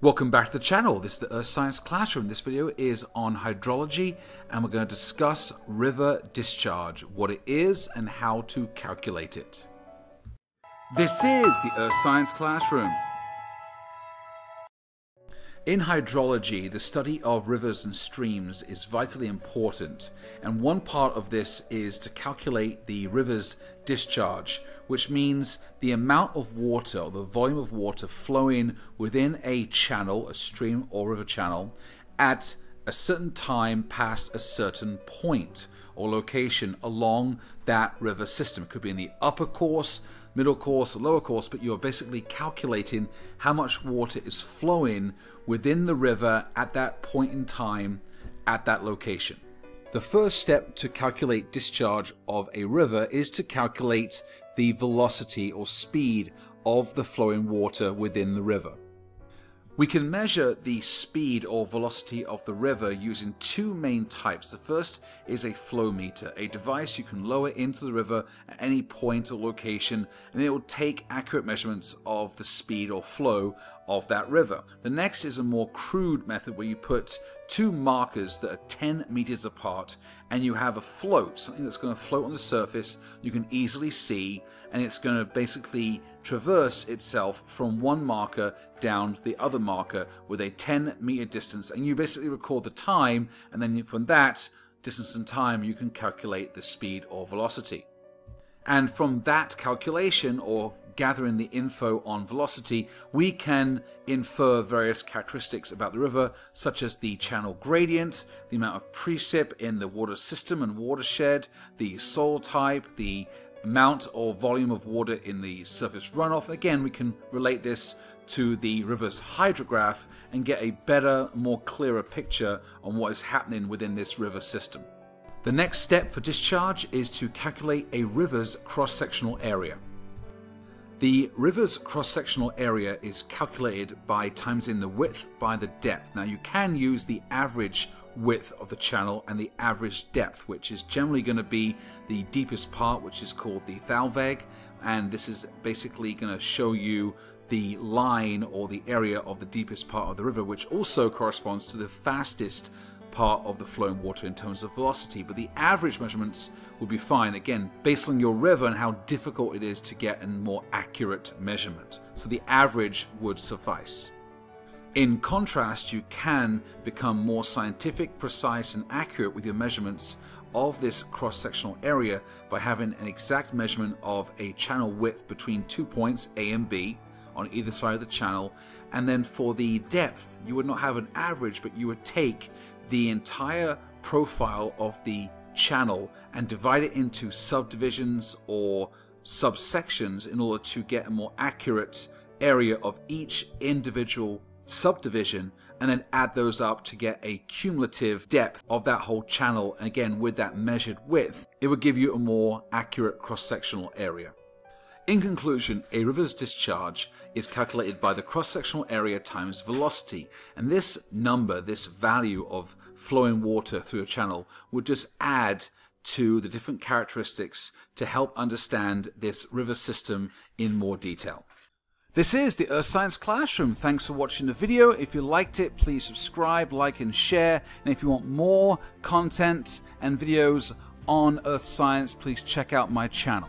Welcome back to the channel. This is the Earth Science Classroom. This video is on hydrology, and we're going to discuss river discharge, what it is and how to calculate it. This is the Earth Science Classroom. In hydrology, the study of rivers and streams is vitally important, and one part of this is to calculate the river's discharge, which means the amount of water or the volume of water flowing within a channel, a stream or river channel, at a certain time past a certain point or location along that river system. It could be in the upper course, middle course, or lower course, but you're basically calculating how much water is flowing within the river at that point in time at that location. The first step to calculate discharge of a river is to calculate the velocity or speed of the flowing water within the river. We can measure the speed or velocity of the river using two main types. The first is a flow meter, a device you can lower into the river at any point or location, and it will take accurate measurements of the speed or flow of that river. The next is a more crude method where you put two markers that are 10 meters apart and you have a float, something that's going to float on the surface, you can easily see, and it's going to basically traverse itself from one marker down to the other marker with a 10-meter distance, and you basically record the time, and then from that distance and time you can calculate the speed or velocity. And from that calculation or gathering the info on velocity, we can infer various characteristics about the river, such as the channel gradient, the amount of precip in the water system and watershed, the soil type, the amount or volume of water in the surface runoff. Again, we can relate this to the river's hydrograph and get a better, more clearer picture on what is happening within this river system. The next step for discharge is to calculate a river's cross-sectional area. The river's cross-sectional area is calculated by timesing the width by the depth. Now you can use the average width of the channel and the average depth, which is generally going to be the deepest part, which is called the thalweg, and this is basically going to show you the line or the area of the deepest part of the river, which also corresponds to the fastest part of the flowing water in terms of velocity, but the average measurements will be fine, again, based on your river and how difficult it is to get a more accurate measurement. So the average would suffice. In contrast, you can become more scientific, precise, and accurate with your measurements of this cross-sectional area by having an exact measurement of a channel width between two points, A and B, on either side of the channel, and then for the depth, you would not have an average, but you would take the entire profile of the channel and divide it into subdivisions or subsections in order to get a more accurate area of each individual subdivision, and then add those up to get a cumulative depth of that whole channel. And again, with that measured width, it would give you a more accurate cross-sectional area. In conclusion, a river's discharge is calculated by the cross-sectional area times velocity, and this number, this value of flowing water through a channel, would just add to the different characteristics to help understand this river system in more detail. This is the Earth Science Classroom. Thanks for watching the video. If you liked it, please subscribe, like and share, and if you want more content and videos on Earth Science, please check out my channel.